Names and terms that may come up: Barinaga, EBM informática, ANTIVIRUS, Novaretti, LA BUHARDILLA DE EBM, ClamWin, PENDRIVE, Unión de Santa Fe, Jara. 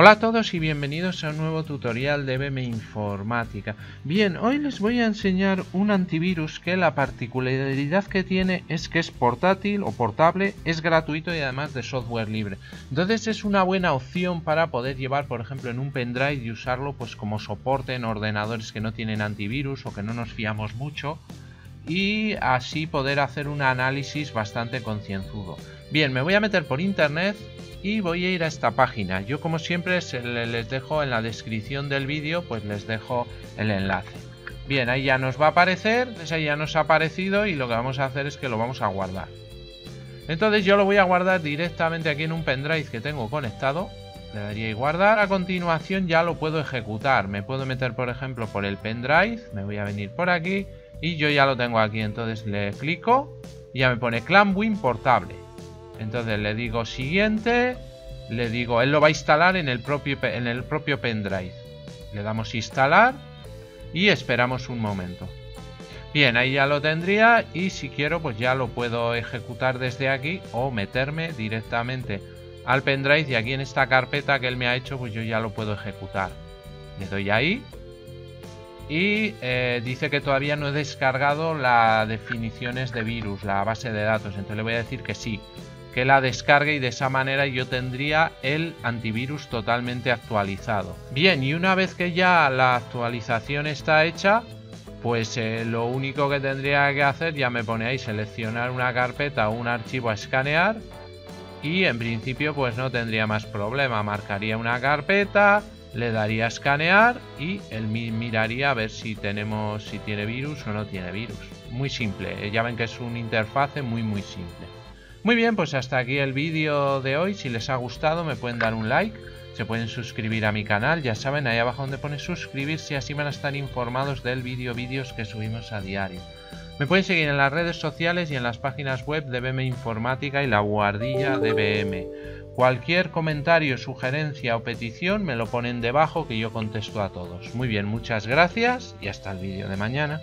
Hola a todos y bienvenidos a un nuevo tutorial de EBM informática. Bien, hoy les voy a enseñar un antivirus que la particularidad que tiene es que es portátil o portable, es gratuito y además de software libre. Entonces es una buena opción para poder llevar, por ejemplo, en un pendrive y usarlo pues como soporte en ordenadores que no tienen antivirus o que no nos fiamos mucho, y así poder hacer un análisis bastante concienzudo. Bien, me voy a meter por internet y voy a ir a esta página. Yo, como siempre, les dejo en la descripción del vídeo, pues les dejo el enlace. Bien, ahí ya nos va a aparecer, pues ahí ya nos ha aparecido, y lo que vamos a hacer es que lo vamos a guardar. Entonces yo lo voy a guardar directamente aquí en un pendrive que tengo conectado. Le daría y guardar. A continuación ya lo puedo ejecutar. Me puedo meter, por ejemplo, por el pendrive. Me voy a venir por aquí y yo ya lo tengo aquí. Entonces le clico y ya me pone ClamWin portable. Entonces le digo siguiente, le digo, él lo va a instalar en el propio pendrive. Le damos instalar y esperamos un momento. Bien, ahí ya lo tendría, y si quiero pues ya lo puedo ejecutar desde aquí o meterme directamente al pendrive, y aquí en esta carpeta que él me ha hecho pues yo ya lo puedo ejecutar. Le doy ahí y dice que todavía no he descargado las definiciones de virus, la base de datos. Entonces le voy a decir que sí, que la descargue, y de esa manera yo tendría el antivirus totalmente actualizado. Bien, y una vez que ya la actualización está hecha, pues lo único que tendría que hacer, ya me pone ahí, seleccionar una carpeta o un archivo a escanear, y en principio pues no tendría más problema. Marcaría una carpeta, le daría a escanear y él miraría a ver si tiene virus o no tiene virus. Muy simple, ya ven que es una interfaz muy simple. Muy bien, pues hasta aquí el vídeo de hoy. Si les ha gustado me pueden dar un like, se pueden suscribir a mi canal, ya saben, ahí abajo donde pone suscribirse, así van a estar informados del vídeos que subimos a diario. Me pueden seguir en las redes sociales y en las páginas web de EBM Informática y La Buhardilla de EBM. Cualquier comentario, sugerencia o petición me lo ponen debajo, que yo contesto a todos. Muy bien, muchas gracias y hasta el vídeo de mañana.